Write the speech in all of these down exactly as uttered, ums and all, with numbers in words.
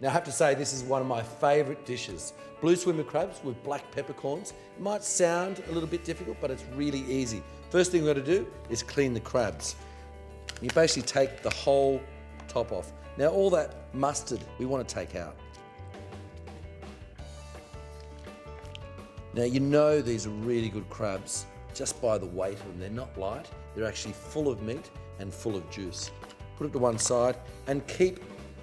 Now I have to say this is one of my favourite dishes. Blue swimmer crabs with black peppercorns. It might sound a little bit difficult, but it's really easy. First thing we've got to do is clean the crabs. You basically take the whole top off. Now all that mustard we want to take out. Now you know these are really good crabs just by the weight of them. They're not light, they're actually full of meat and full of juice. Put it to one side and keep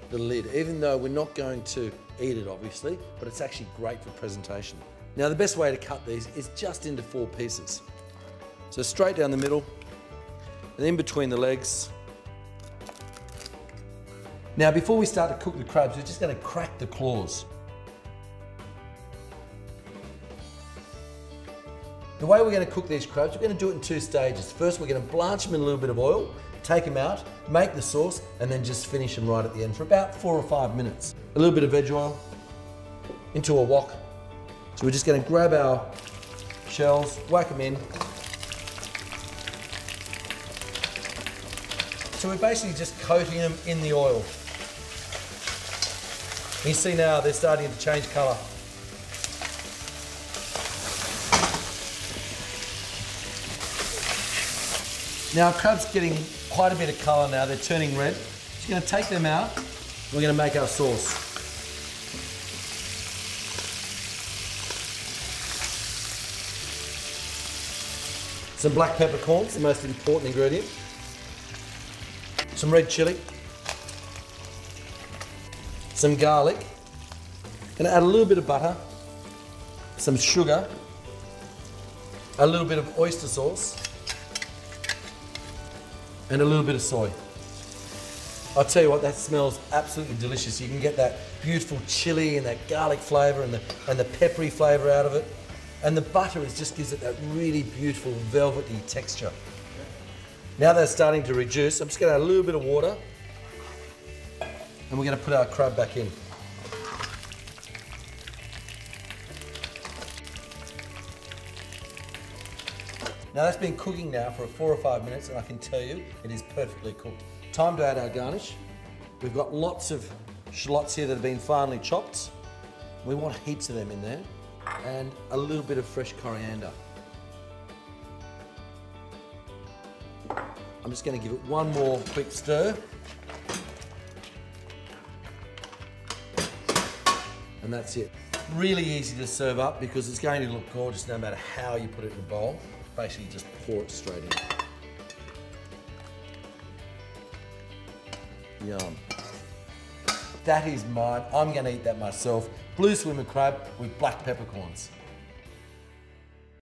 the lid, even though we're not going to eat it obviously, but it's actually great for presentation. Now the best way to cut these is just into four pieces. So straight down the middle and in between the legs. Now before we start to cook the crabs, we're just going to crack the claws. The way we're going to cook these crabs, we're going to do it in two stages. First, we're going to blanch them in a little bit of oil, take them out, make the sauce, and then just finish them right at the end for about four or five minutes. A little bit of veg oil into a wok. So we're just going to grab our shells, whack them in. So we're basically just coating them in the oil. You see now they're starting to change colour. Now crab's getting quite a bit of colour now, they're turning red. Just going to take them out, we're going to make our sauce. Some black peppercorns, the most important ingredient. Some red chilli. Some garlic. Going to add a little bit of butter. Some sugar. A little bit of oyster sauce. And a little bit of soy. I'll tell you what, that smells absolutely delicious. You can get that beautiful chili and that garlic flavour and the, and the peppery flavour out of it. And the butter is, just gives it that really beautiful velvety texture. Now they're starting to reduce, I'm just going to add a little bit of water and we're going to put our crab back in. Now that's been cooking now for four or five minutes and I can tell you it is perfectly cooked. Time to add our garnish. We've got lots of shallots here that have been finely chopped. We want heaps of them in there and a little bit of fresh coriander. I'm just going to give it one more quick stir. And that's it. Really easy to serve up because it's going to look gorgeous no matter how you put it in a bowl. Basically just pour it straight in. Yum. That is mine. I'm going to eat that myself. Blue swimmer crab with black peppercorns.